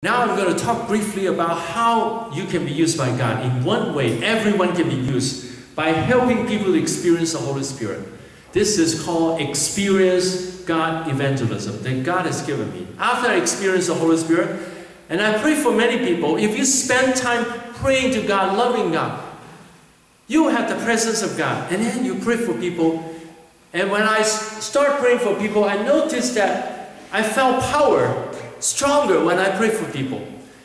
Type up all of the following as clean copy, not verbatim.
Now I'm going to talk briefly about how you can be used by God. In one way, everyone can be used by helping people to experience the Holy Spirit. This is called Experience God Evangelism that God has given me. After I experience the Holy Spirit, and I pray for many people, if you spend time praying to God, loving God, you have the presence of God. And then you pray for people. And when I start praying for people, I noticed that I felt power. Stronger when I pray for people.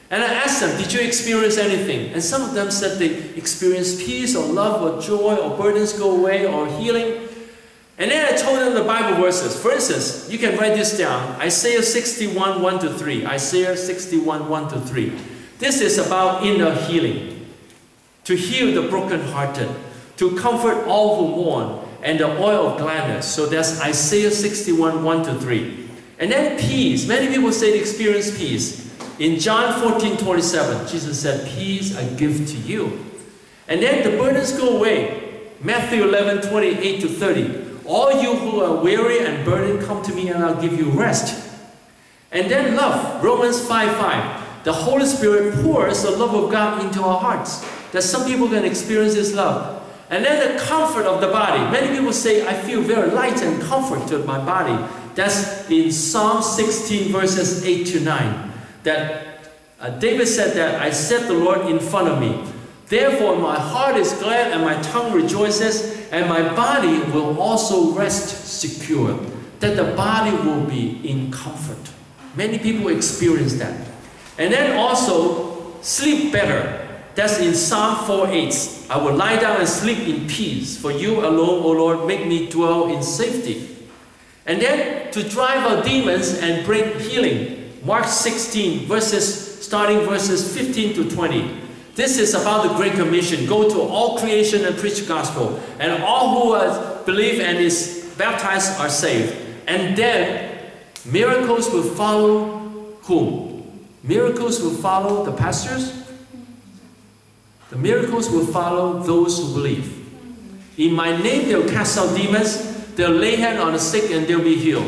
And I asked them, did you experience anything? And some of them said they experienced peace or love or joy or burdens go away or healing. And then I told them the Bible verses. For instance, you can write this down. Isaiah 61, 1-3. Isaiah 61, 1-3. This is about inner healing. To heal the brokenhearted. To comfort all who mourn. And the oil of gladness. So that's Isaiah 61, 1-3. And then peace. Many people say they experience peace. In John 14:27, Jesus said, peace I give to you. And then the burdens go away. Matthew 11:28-30. All you who are weary and burdened, come to me and I'll give you rest. And then love. Romans 5:5. The Holy Spirit pours the love of God into our hearts. That some people can experience His love. And then the comfort of the body. Many people say, I feel very light and comfort to my body. That's in Psalm 16 verses 8-9. That David said that, I set the Lord in front of me. Therefore my heart is glad and my tongue rejoices, and my body will also rest secure. That the body will be in comfort. Many people experience that. And then also sleep better. That's in Psalm 4:8. I will lie down and sleep in peace. For you alone, O Lord, make me dwell in safety. And then to drive out demons and bring healing. Mark 16, starting verses 15-20. This is about the Great Commission. Go to all creation and preach the gospel. And all who believe and is baptized are saved. And then miracles will follow whom? Miracles will follow the pastors. The miracles will follow those who believe. In my name they will cast out demons. They'll lay hands on the sick and they'll be healed.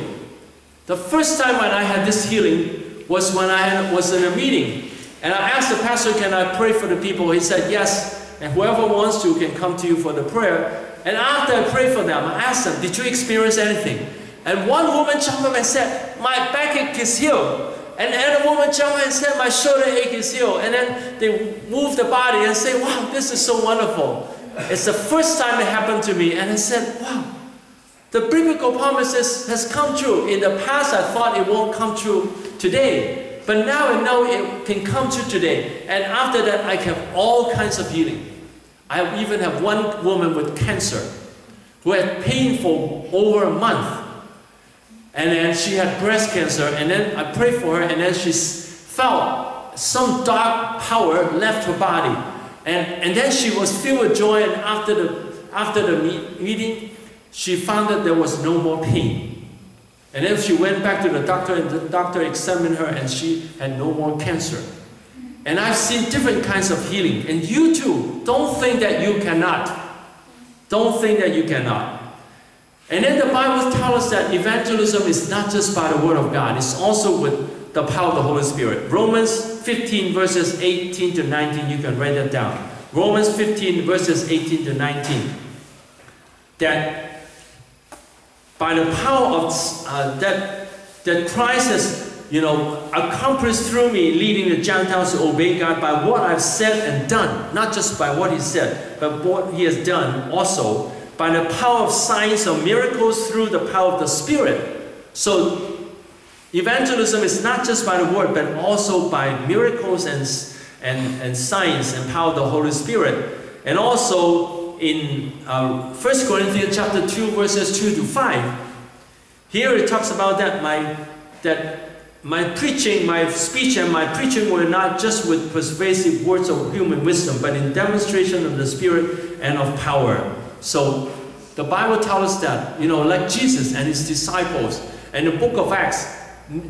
The first time when I had this healing was when I was in a meeting. And I asked the pastor, can I pray for the people? He said, yes. And whoever wants to can come to you for the prayer. And after I prayed for them, I asked them, did you experience anything? And one woman jumped up and said, my backache is healed. And another woman jumped up and said, my shoulder ache is healed. And then they moved the body and say, wow, this is so wonderful. It's the first time it happened to me. And I said, wow. The biblical promises has come true. In the past, I thought it won't come true today. But now I know it can come true today. And after that, I have all kinds of healing. I even have one woman with cancer who had pain for over a month. And then she had breast cancer. And then I prayed for her. And then she felt some dark power left her body. And then she was filled with joy. And after the meeting, she found that there was no more pain. And then she went back to the doctor, and the doctor examined her, and she had no more cancer. And I've seen different kinds of healing. And you too, don't think that you cannot. Don't think that you cannot. And then the Bible tells us that evangelism is not just by the Word of God. It's also with the power of the Holy Spirit. Romans 15 verses 18-19. You can write that down. Romans 15 verses 18-19. That by the power of that Christ has, accomplished through me, leading the Gentiles to obey God by what I've said and done, not just by what He said, but what He has done also by the power of signs or miracles through the power of the Spirit. So evangelism is not just by the Word, but also by miracles and signs and power of the Holy Spirit, and also. In 1 Corinthians chapter 2 verses 2-5, here it talks about that my speech and my preaching were not just with persuasive words of human wisdom, but in demonstration of the Spirit and of power. So the Bible tells us that, like Jesus and His disciples, and the book of Acts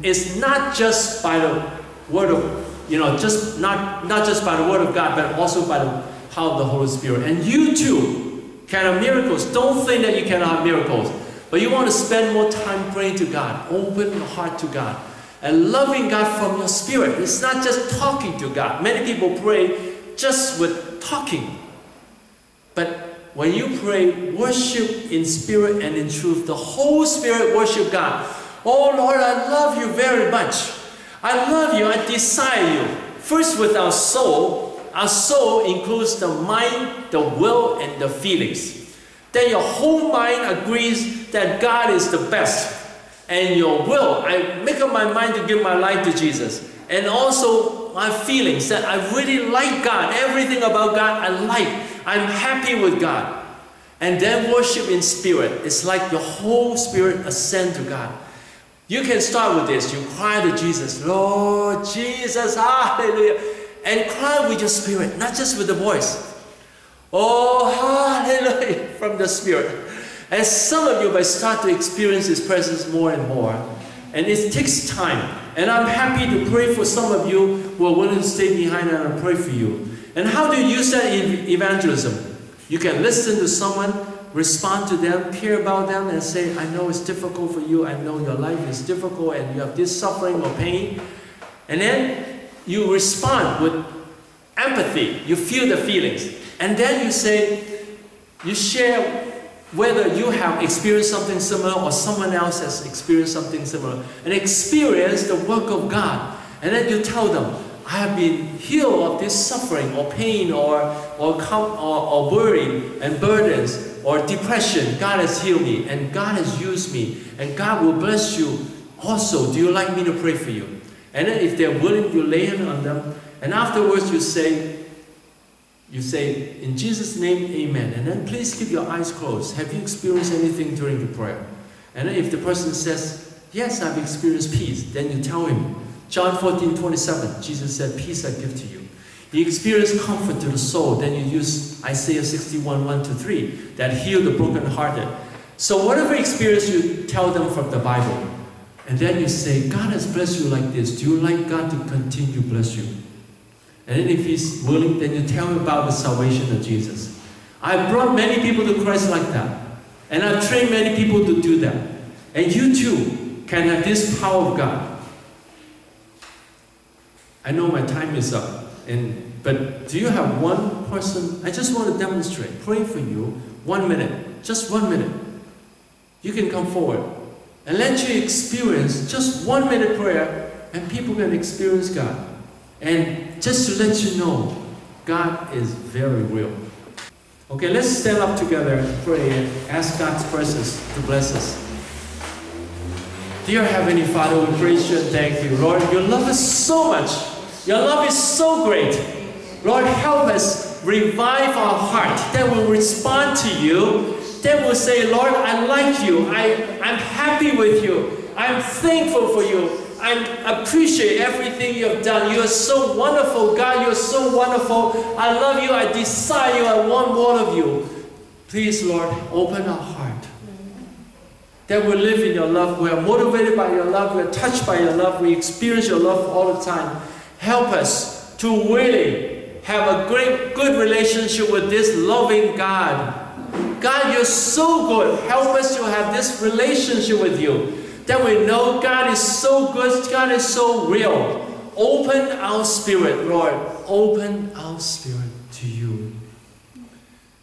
is not just by the word of, not just by the Word of God, but also by the power of the Holy Spirit. And you too can have miracles. Don't think that you cannot have miracles. But you want to spend more time praying to God. Open your heart to God. and loving God from your spirit. It's not just talking to God. Many people pray just with talking. But when you pray, worship in spirit and in truth. The whole spirit worship God. Oh Lord, I love you very much. I love you. I desire you. First with our soul. Our soul includes the mind, the will, and the feelings. Then your whole mind agrees that God is the best. And your will, I make up my mind to give my life to Jesus. And also my feelings that I really like God. Everything about God I like. I'm happy with God. And then worship in spirit. It's like your whole spirit ascend to God. You can start with this. You cry to Jesus, Lord Jesus, hallelujah. And cry with your spirit, not just with the voice. Oh, hallelujah, from the spirit. And some of you might start to experience His presence more and more. And it takes time. And I'm happy to pray for some of you who are willing to stay behind and I'll pray for you. And how do you use that in evangelism? You can listen to someone, respond to them, care about them, and say, I know it's difficult for you. I know your life is difficult and you have this suffering or pain. And then you respond with empathy. You feel the feelings. And then you say, you share whether you have experienced something similar or someone else has experienced something similar, and experience the work of God. And then you tell them, I have been healed of this suffering or pain or worry and burdens or depression. God has healed me and God has used me and God will bless you also. Do you like me to pray for you? And then if they're willing, you lay it on them. And afterwards you say, in Jesus' name, amen. And then please keep your eyes closed. Have you experienced anything during the prayer? And then if the person says, yes, I've experienced peace, then you tell him, John 14:27, Jesus said, peace I give to you. He experienced comfort to the soul. Then you use Isaiah 61:1-3, that heal the brokenhearted. So whatever experience you tell them from the Bible, and then you say, God has blessed you like this. Do you like God to continue to bless you? And then if he's willing, then you tell him about the salvation of Jesus. I've brought many people to Christ like that. And I've trained many people to do that. And you too can have this power of God. I know my time is up. But do you have one person? I just want to demonstrate. Pray for you. 1 minute. Just 1 minute. You can come forward. And let you experience just 1 minute prayer. And people can experience God. And just to let you know, God is very real. Okay, let's stand up together and pray and ask God's presence to bless us. Dear Heavenly Father, we praise you and thank you. Lord, your love is so much. Your love is so great. Lord, help us revive our heart. That will respond to you. That will say, Lord, I like you. I'm happy with you. I'm thankful for you. I appreciate everything you have done. You are so wonderful, God. You are so wonderful. I love you. I desire you. I want more of you. Please, Lord, open our heart. That we live in your love. We are motivated by your love. We are touched by your love. We experience your love all the time. Help us to really have a good relationship with this loving God. God, you're so good. Help us to have this relationship with you. That we know God is so good, God is so real. Open our spirit, Lord. Open our spirit to you.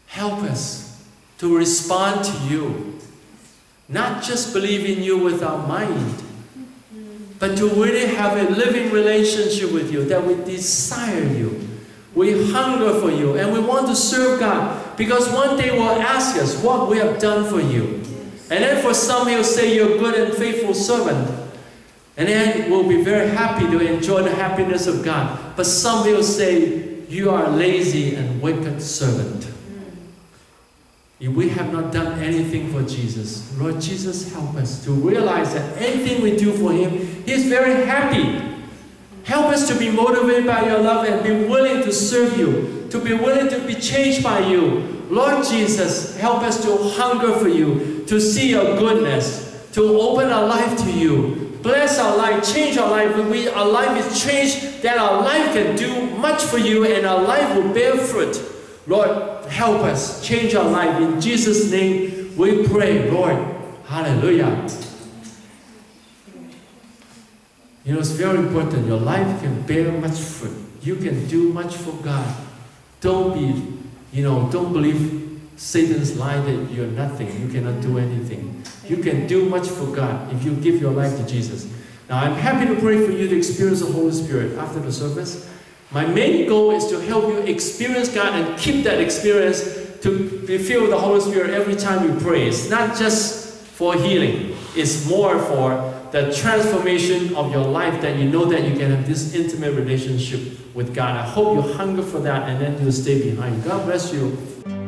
Help us to respond to you. Not just believe in you with our mind, but to really have a living relationship with you, that we desire you. We hunger for you, and we want to serve God. Because one day will ask us what we have done for you. And then for some, he'll say, you're a good and faithful servant. And then we'll be very happy to enjoy the happiness of God. But some will say, you are a lazy and wicked servant. If we have not done anything for Jesus. Lord Jesus, help us to realize that anything we do for him, he's very happy. Help us to be motivated by your love and be willing to serve you. To be willing to be changed by you. Lord Jesus, help us to hunger for you, to see your goodness, to open our life to you. Bless our life, change our life. When our life is changed, then our life can do much for you and our life will bear fruit. Lord, help us change our life. In Jesus' name we pray, Lord. Hallelujah. You know, it's very important. Your life can bear much fruit. You can do much for God. Don't be, you know, don't believe Satan's lie that you're nothing. You cannot do anything. You can do much for God if you give your life to Jesus. Now, I'm happy to pray for you to experience the Holy Spirit after the service. My main goal is to help you experience God and keep that experience to be filled with the Holy Spirit every time you pray. It's not just for healing. It's more for the transformation of your life, that you know that you can have this intimate relationship with God. I hope you hunger for that and then you'll stay behind. God bless you.